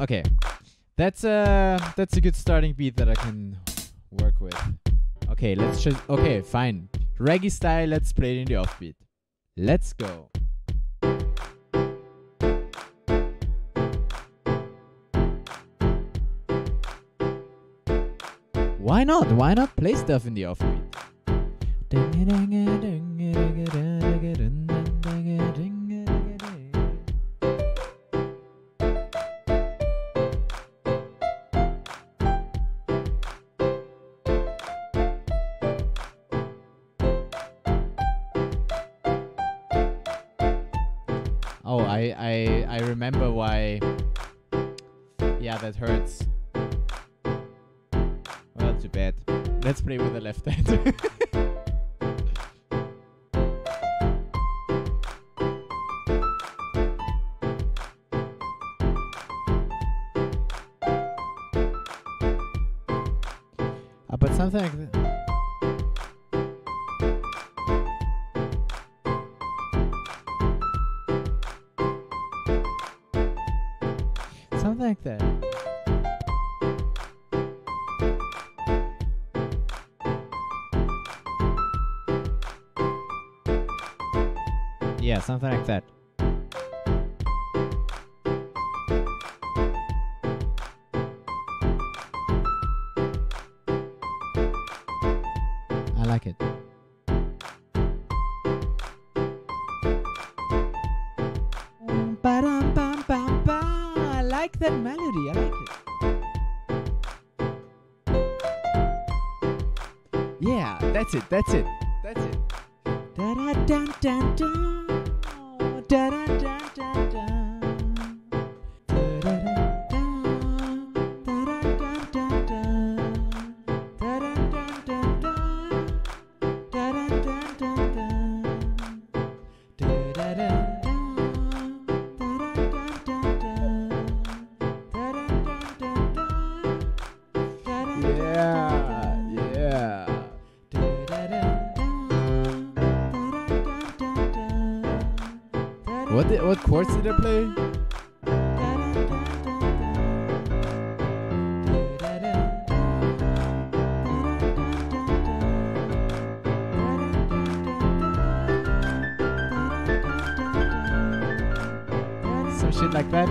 Okay, that's a good starting beat that I can work with. Okay, let's just, okay, fine. Reggae style, let's play it in the offbeat. Let's go. Why not? Why not play stuff in the offbeat? Oh, I remember why. Yeah, that hurts. Well, too bad. Let's play with the left hand. But something like that. Something like that. Yeah, something like that. I like it. I like that melody, I like it. Yeah, that's it, that's it, that's it. Da da da da da da da da da da da da da da da da da da da da. What chords did I play? Some shit like that.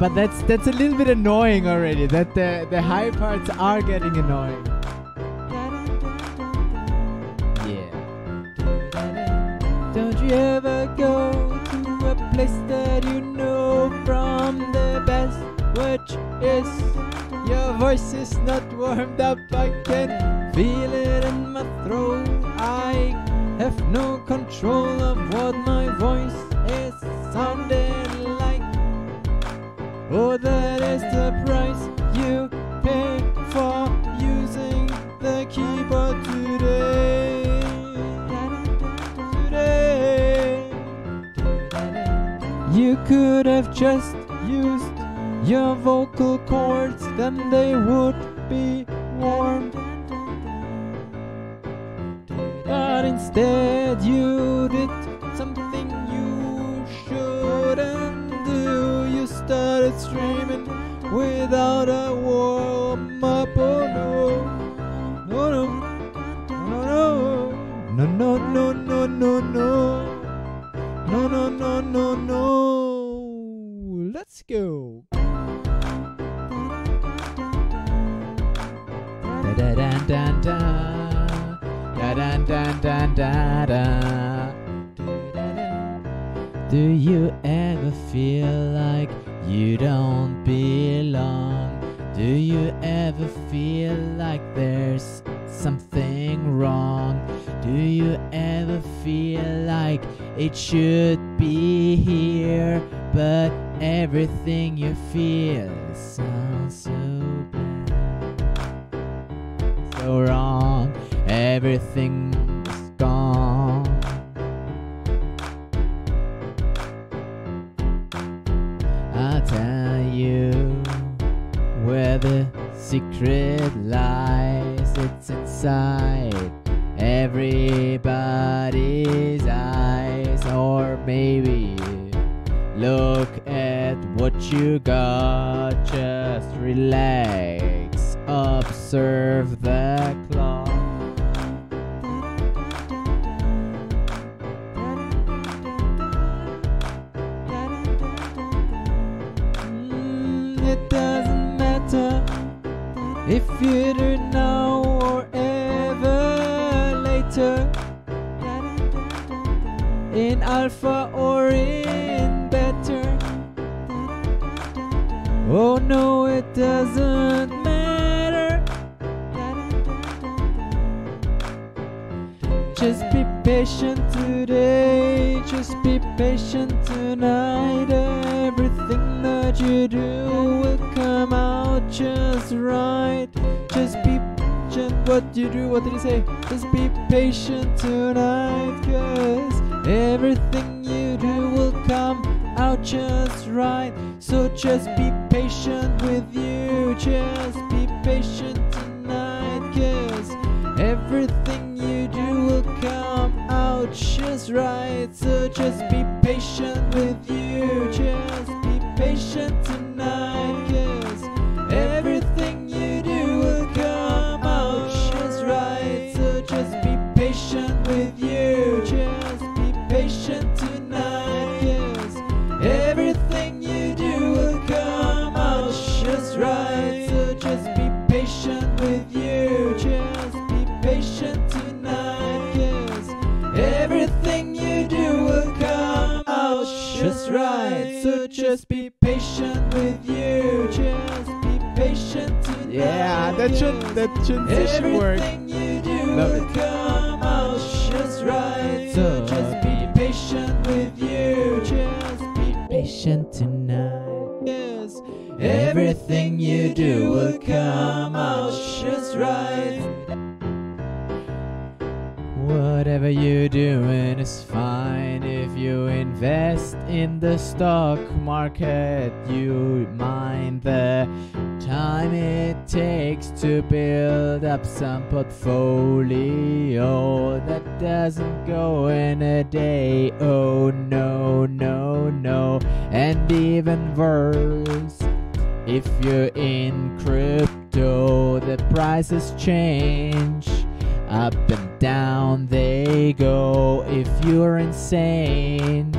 But that's a little bit annoying already, that the high parts are getting annoying. Yeah. Don't you ever go to a place that you know from the best, which is your voice is not warmed up. I can feel it in my throat. I have no control of what my voice is sounding like. Oh, that is the price you pay for using the keyboard today. You could have just used your vocal cords, then they would be warm. But instead you did something you shouldn't. You started streaming without a warm-up. Oh no, no, no, no, no, no, no, no, no, no, no, no, no. Let's go. Da da da da da da da da da da. Do you ever feel like you don't belong? Do you ever feel like there's something wrong? Do you ever feel like it should be here, but everything you feel sounds so bad? go wrong, everything's gone. I'll tell you where the secret lies. It's inside everybody's eyes. Or maybe look at what you got, just relax, observe the clock. It doesn't matter if you do now or ever later, in alpha or in beta. Oh no, it doesn't matter. Just be patient today, just be patient tonight. Everything that you do will come out just right. Just be patient, what you do, what did you say? Just be patient tonight, cause everything you do will come out just right. So just be patient with you, just be patient tonight, cause everything you do will come out just right. So just be patient with you, just be patient tonight, cause everything you do will come out just right. So just be patient with you, just be patient tonight, cause everything you do will come out just right. So just be patient with you, just be patient tonight, cause everything you do will come out just right. So just be patient with you, just be patient tonight. Yeah, that transition work. Everything you do will come out just right. So just be patient with you, just be patient tonight. Yes, everything you do will come out just right. Whatever you're doing is fine. If you invest in the stock market, you mind the time it takes to build up some portfolio. That doesn't go in a day, oh no, no, no. And even worse, if you're in crypto, the prices change. Up and down they go if you're insane,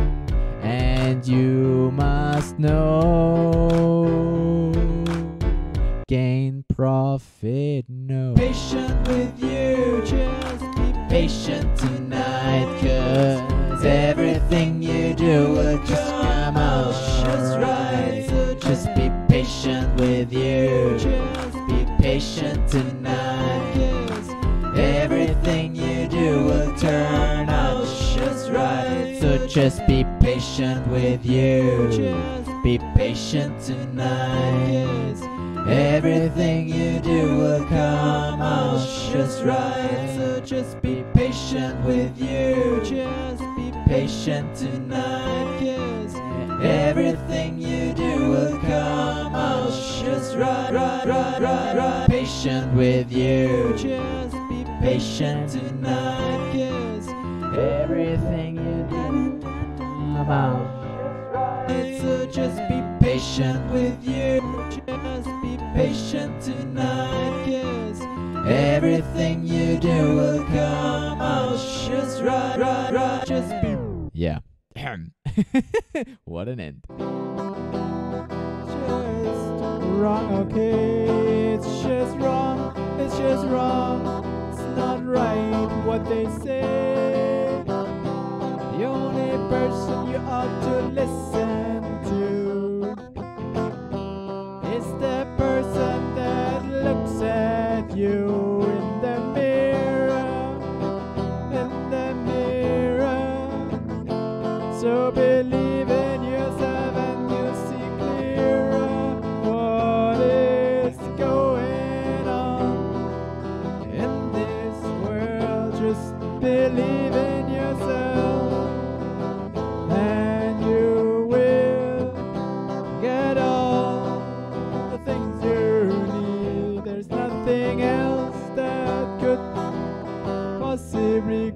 and you must know. Gain, profit, no. Patient with you, just be patient tonight, cause everything you do will just come out just right. So just be patient with you, just be patient tonight. Everything you do will turn out just right. So just be patient with you, just be patient tonight. Everything you do will come out just right. So just be patient with you, just be patient tonight. Everything you do will come out just right. Patient with you, just be patient tonight, cause everything you do come out. So just be patient with you, just be patient tonight, cause everything you do will come out just right. Just be. Yeah. What an end. Just wrong, okay. It's just wrong. It's just wrong. Not right what they say. The only person you ought to listen to is the person that looks at you in the mirror, in the mirror. So believe in yourself and you'll see clearer what is going on.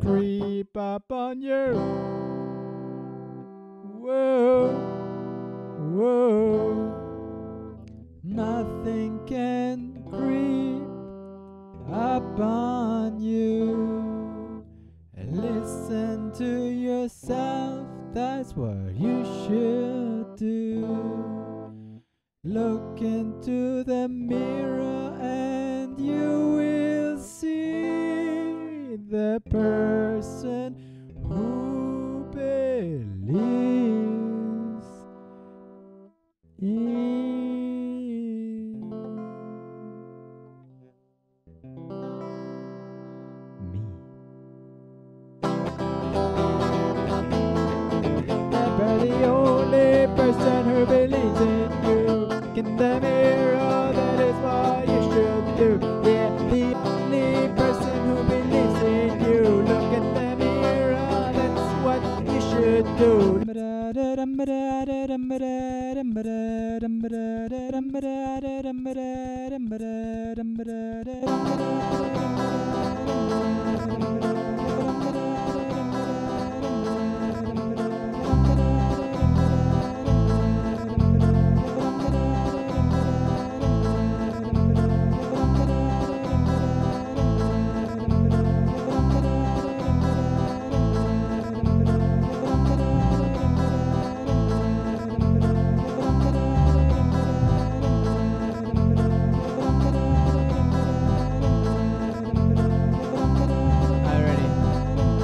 Creep up on you. Whoa, whoa. Nothing can creep up on you. Listen to yourself, that's what you should do. Look into the mirror and you will see the person who believes in me. You're the only person who believes in you. Look in the mirror, that is what you should do. Yeah, the only person who believes in you. Look at the mirror, that's what you should do.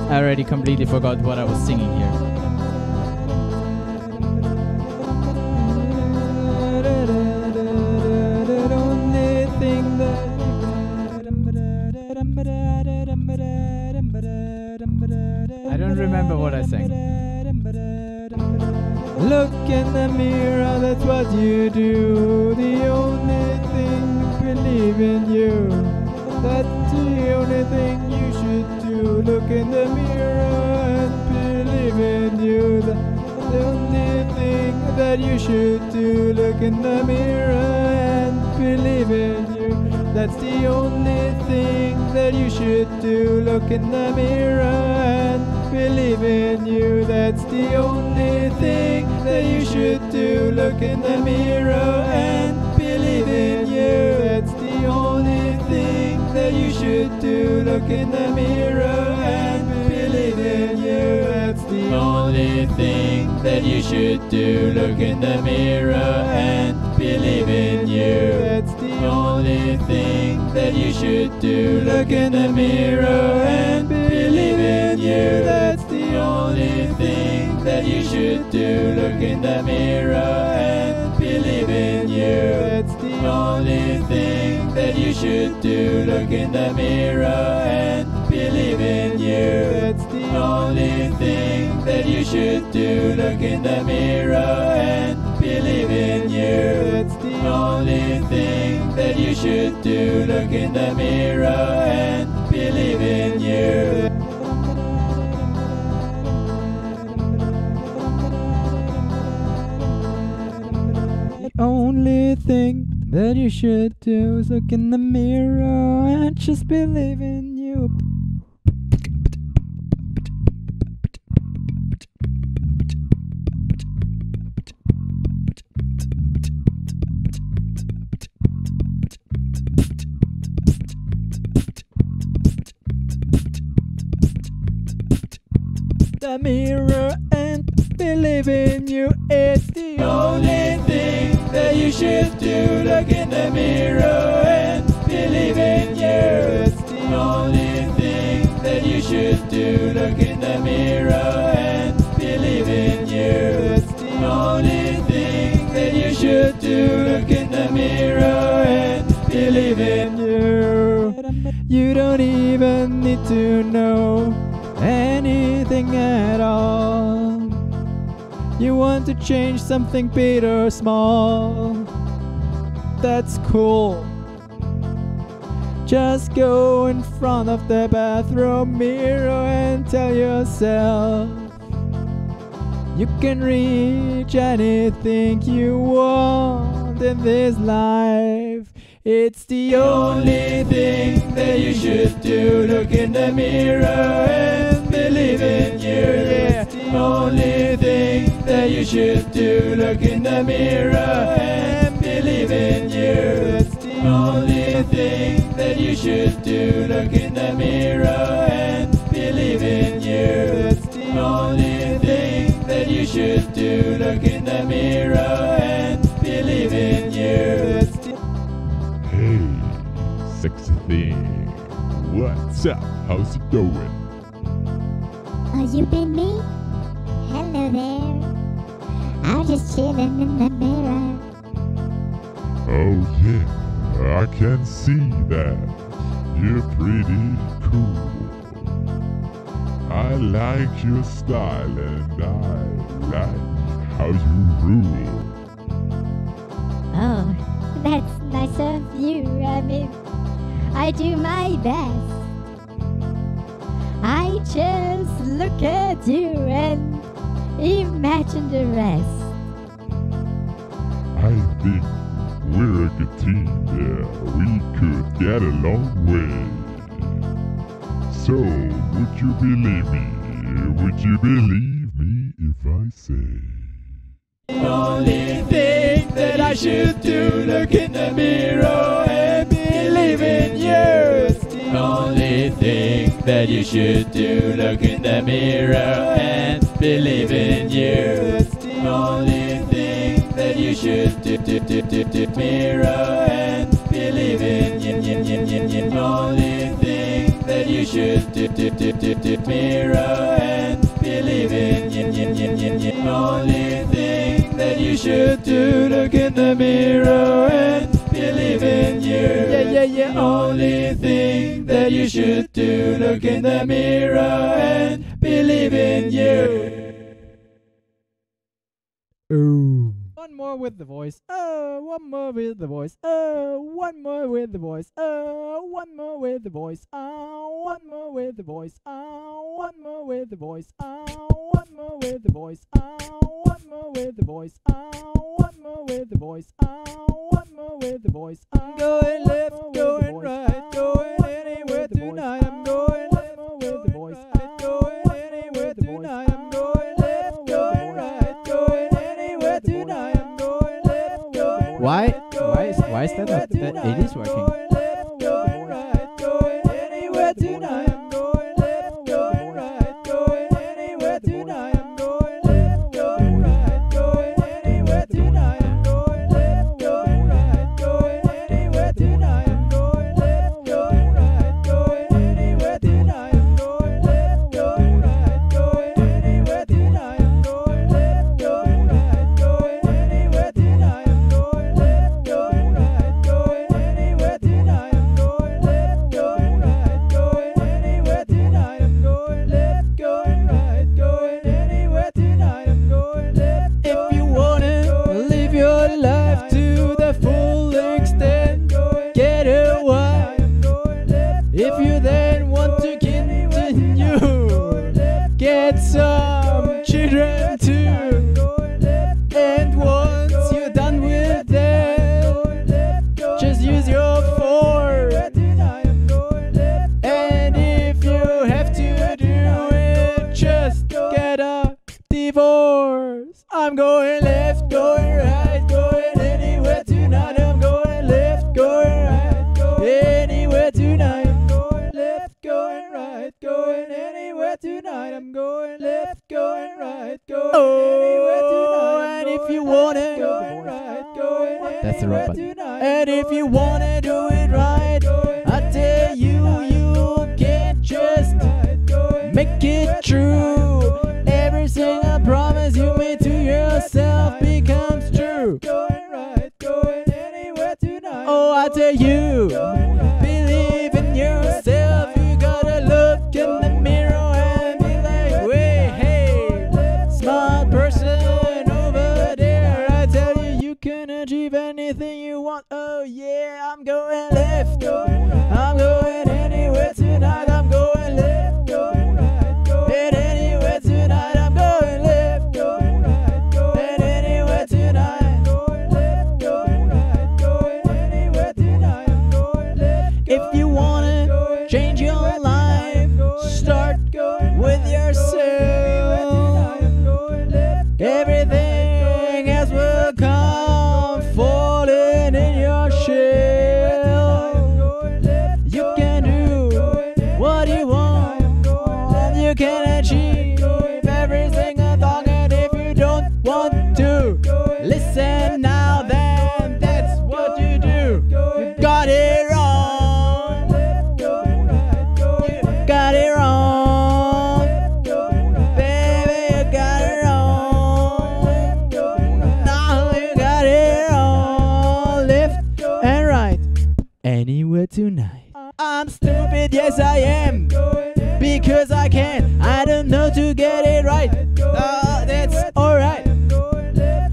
I already completely forgot what I was singing here. The only thing that I don't remember what I sang. Look in the mirror, that's what you do. The only thing believe in you. That's the only thing you should do. Look in the mirror and believe in you. The only thing that you should do. Look in the mirror and believe in you. That's the only thing that you should do. Look in the mirror and believe in you. That's the only thing that you should do. Look in the mirror and believe in you. That's the only thing that you should do. Look in the mirror and believe in you. That's the only thing that you should do. Look in the mirror and believe in you. That's the only thing that you should do. Look in the mirror and believe in you. That's the only thing that you should do. Look in the mirror and believe in you. That's the only thing that you should do. Look in the mirror and believe in you. That's the only thing that you should do. Look in the mirror and believe in you. That's the only thing that you should do. Look in the mirror and believe in you. The only thing that you should do is look in the mirror and just believe in you. The mirror and believe in you. It's the only thing that you should do. Look in the mirror and believe in you. It's the only thing that you should do. Look in the mirror and believe in you. It's the only thing that you should do. Look in the mirror and believe in you. You don't even need to know anything at all. You want to change something big or small, that's cool. Just go in front of the bathroom mirror and tell yourself you can reach anything you want in this life. It's the only thing that you should do. Look in the mirror and believe in you. It's the only thing that you should do. Look in the mirror and believe in you. It's the only thing that you should do. Look in the mirror and believe in you. It's the only thing that you should do. Look in the mirror and believe in you. Sexy thing, what's up? How's it going? Are you been me? Hello there. I'm just chilling in the mirror. Oh yeah, I can see that. You're pretty cool. I like your style and I like how you rule. Oh, that's nice of you, I mean. I do my best. I just look at you and imagine the rest. I think we're a good team there. We could get a long way. So, would you believe me? Would you believe me if I say? The only thing that I should do, look in the mirror and believe in you. It's the only thing that you should do, look in the mirror and believe in you. It's the only thing that you should do, mirror and believe in you. The only thing that you should do, mirror and believe in you. The only thing that you should do, look in the mirror and believe in you. Yeah. Only thing that you should do, look in the mirror and believe in you. Ooh. One more with the voice. Oh, one more with the voice. Oh, one more with the voice. Oh, one more with the voice. Oh, one more with the voice. Oh, one more with the voice. Oh, one more with the voice. Oh, one more with the voice. Oh, one more with the voice. Oh, one more with the voice. I'm going left, going right, going anywhere tonight. I'm going left, going right, going anywhere tonight. I'm going left, going right, going anywhere tonight. I'm going left, going right. Why is that it is working? Going left, going right, going anywhere tonight. I'm going left, going right, going anywhere tonight. I'm going left, going right, going anywhere tonight. I'm going left, going right, going anywhere tonight. I'm going left, going right, going anywhere tonight. I'm going left, going right, going anywhere tonight. I'm going left, going right, going anywhere tonight. I'm going left, going right, going anywhere tonight. I'm going left, going right, going anywhere tonight. I'm going left, going right, going anywhere tonight. I'm going left. If you wanna live your life to the full extent, get a wife. If you then want to continue, get some children too. And once you're done with them, just use your fork. And if you have to do it, just get a divorce. I'm going left, going right, going anywhere tonight. I'm going left, going right, anywhere tonight. I'm going left, going right, going anywhere tonight. I'm going left, going right, going anywhere tonight. And if you wanna, going right, going That's the wrong anywhere button. tonight. And if you wanna do it right, I tell you, you can't just make it true. Everything I promise you made to yourself becomes true. Going right, going anywhere tonight. Oh, I tell you, believe in yourself. You gotta look in the mirror and be like, wait, hey, smart person over there. I tell you, you can achieve anything you want. Oh yeah, I'm going left. I'm going anywhere tonight. I'm stupid, yes I am, because I can. I don't know to get it right. That's alright.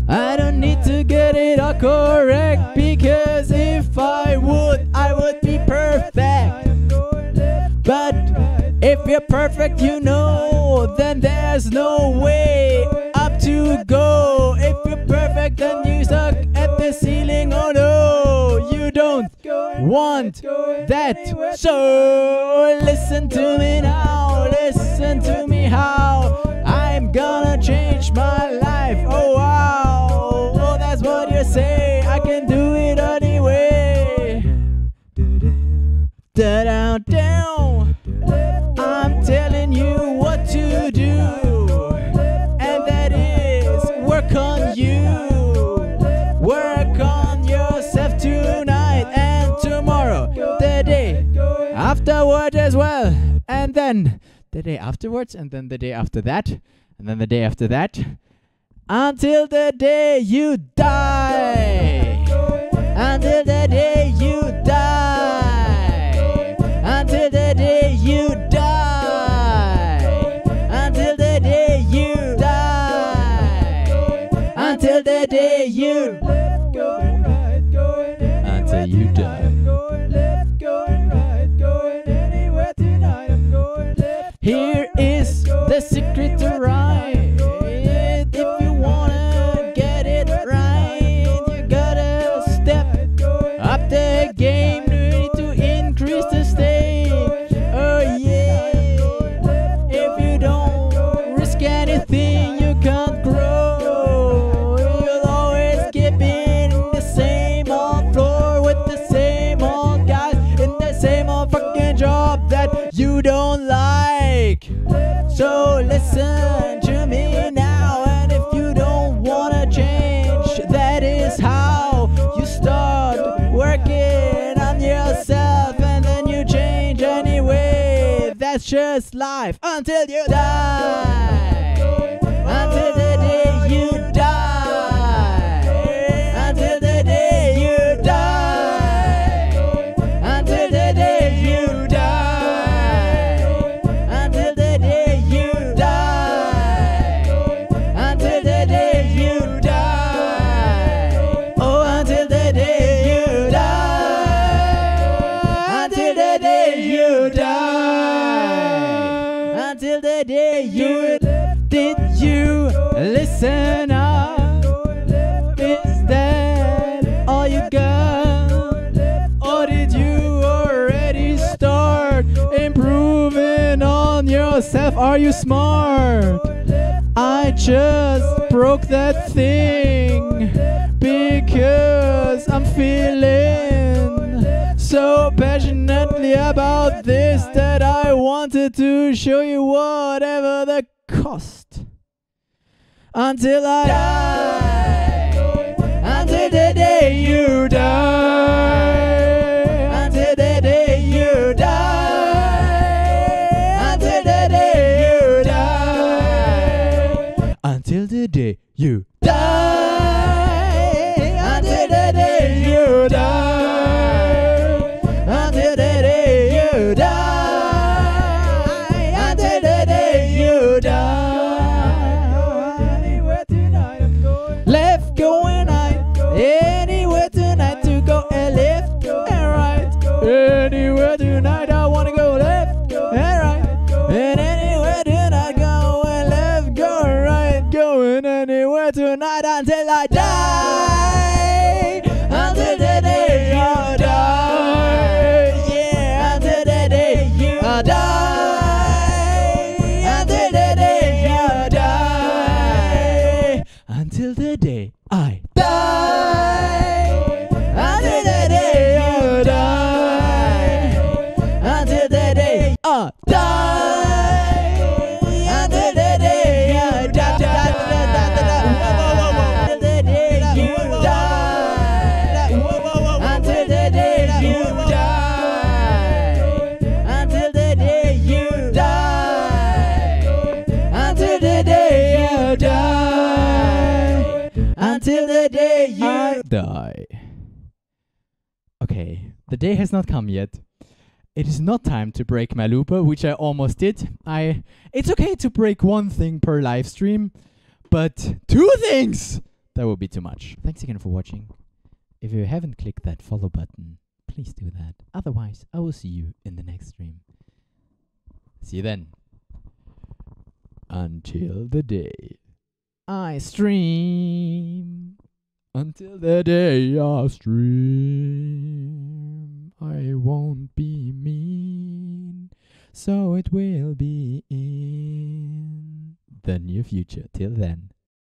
I don't need to get it all correct, because if I would be perfect. But if you're perfect, you know, then there's no way up to go. If you're perfect, then you suck at the ceiling. Oh no, you don't want that. So listen to me now, listen to me how I'm gonna change my life. Oh wow, oh that's what you say. I can do it anyway. Da down down. I'm telling you what to do, and that is work on you. Work on yourself tonight and tomorrow, the day afterward as well, and then the day afterwards, and then the day after that, and then the day after that, until the day you die. Until the day you die. Until the day you die. Until the day you left, going right, going anywhere until you die. I'm going left, going right, going anywhere tonight. I'm going left. Here is the secret to right. If you wanna get it right, you gotta step up the game. You need to increase the stage. Oh yeah. If you don't risk anything, you can't grow. You don't like. So listen to me now, and if you don't wanna change, that is how you start working on yourself, and then you change anyway. That's just life until you die. Until the day you die. Until the day you die. Until the day you die. Until the day you did you listen up? Is that all you got? Or did you already start improving on yourself? Are you smart? I just broke that thing because I'm feeling so passionately about this that I wanted to show you whatever the cost. Until I die. Until the day you die. Until the day you die. Until the day you die. Until the day you die. Until the day you die. Until the day you die. Anywhere tonight, I wanna go left and right. And anywhere tonight, going left, going right, going anywhere tonight until I die. Until the day you die. Yeah, until the day you die. Until the day you die. Until the day I die. Until the day you die. Until the day you die. Okay, The day has not come yet. It is not time to break my looper, which I almost did. It's okay to break one thing per live stream, but two things! That would be too much. Thanks again for watching. If you haven't clicked that follow button, please do that. Otherwise, I will see you in the next stream. See you then. Until the day I stream. Until the day I stream, I won't be mean, so it will be in the near future. Till then.